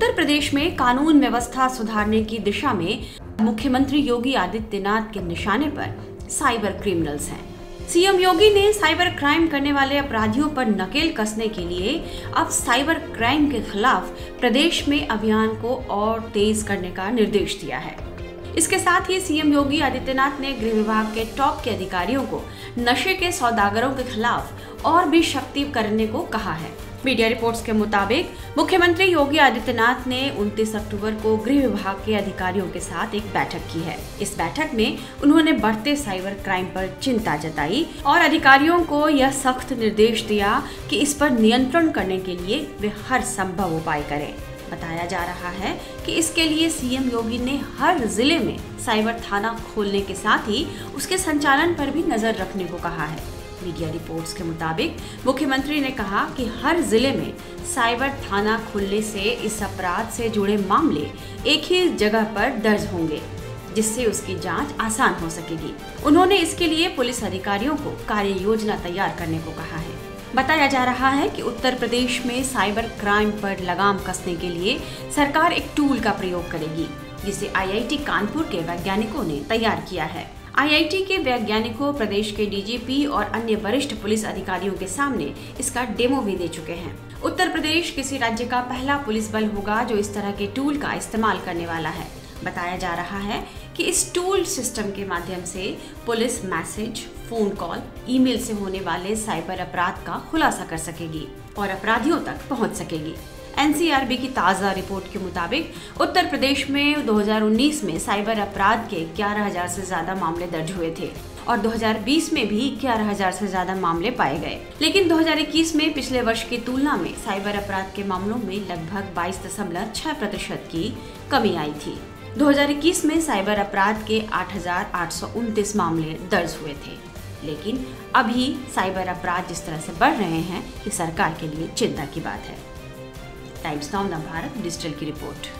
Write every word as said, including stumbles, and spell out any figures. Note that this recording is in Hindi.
उत्तर प्रदेश में कानून व्यवस्था सुधारने की दिशा में मुख्यमंत्री योगी आदित्यनाथ के निशाने पर साइबर क्रिमिनल्स हैं। सीएम योगी ने साइबर क्राइम करने वाले अपराधियों पर नकेल कसने के लिए अब साइबर क्राइम के खिलाफ प्रदेश में अभियान को और तेज करने का निर्देश दिया है। इसके साथ ही सीएम योगी आदित्यनाथ ने गृह विभाग के टॉप के अधिकारियों को नशे के सौदागरों के खिलाफ और भी सख्ती करने को कहा है। मीडिया रिपोर्ट्स के मुताबिक मुख्यमंत्री योगी आदित्यनाथ ने उनतीस अक्टूबर को गृह विभाग के अधिकारियों के साथ एक बैठक की है। इस बैठक में उन्होंने बढ़ते साइबर क्राइम पर चिंता जताई और अधिकारियों को यह सख्त निर्देश दिया कि इस पर नियंत्रण करने के लिए वे हर संभव उपाय करें। बताया जा रहा है कि इसके लिए सीएम योगी ने हर जिले में साइबर थाना खोलने के साथ ही उसके संचालन पर भी नजर रखने को कहा है। मीडिया रिपोर्ट्स के मुताबिक मुख्यमंत्री ने कहा कि हर जिले में साइबर थाना खुलने से इस अपराध से जुड़े मामले एक ही जगह पर दर्ज होंगे, जिससे उसकी जांच आसान हो सकेगी। उन्होंने इसके लिए पुलिस अधिकारियों को कार्य योजना तैयार करने को कहा है। बताया जा रहा है कि उत्तर प्रदेश में साइबर क्राइम पर लगाम कसने के लिए सरकार एक टूल का प्रयोग करेगी, जिसे आईआईटी कानपुर के वैज्ञानिकों ने तैयार किया है। आईआईटी के वैज्ञानिकों प्रदेश के डीजीपी और अन्य वरिष्ठ पुलिस अधिकारियों के सामने इसका डेमो भी दे चुके हैं। उत्तर प्रदेश किसी राज्य का पहला पुलिस बल होगा जो इस तरह के टूल का इस्तेमाल करने वाला है। बताया जा रहा है कि इस टूल सिस्टम के माध्यम से police message, phone call, email से होने वाले साइबर अपराध का खुलासा कर सकेगी और अपराधियों तक पहुँच सकेगी। एनसीआरबी की ताज़ा रिपोर्ट के मुताबिक उत्तर प्रदेश में दो हज़ार उन्नीस में साइबर अपराध के ग्यारह हज़ार से ज़्यादा मामले दर्ज हुए थे और दो हज़ार बीस में भी ग्यारह हज़ार से ज़्यादा मामले पाए गए, लेकिन दो हज़ार इक्कीस में पिछले वर्ष की तुलना में साइबर अपराध के मामलों में लगभग बाईस दशमलव छह प्रतिशत की कमी आई थी। दो हज़ार इक्कीस में साइबर अपराध के आठ हज़ार आठ सौ उनतीस मामले दर्ज हुए थे, लेकिन अभी साइबर अपराध जिस तरह से बढ़ रहे हैं ये सरकार के लिए चिंता की बात है। टाइम्स नाउ नवभारत डिजिटल की रिपोर्ट।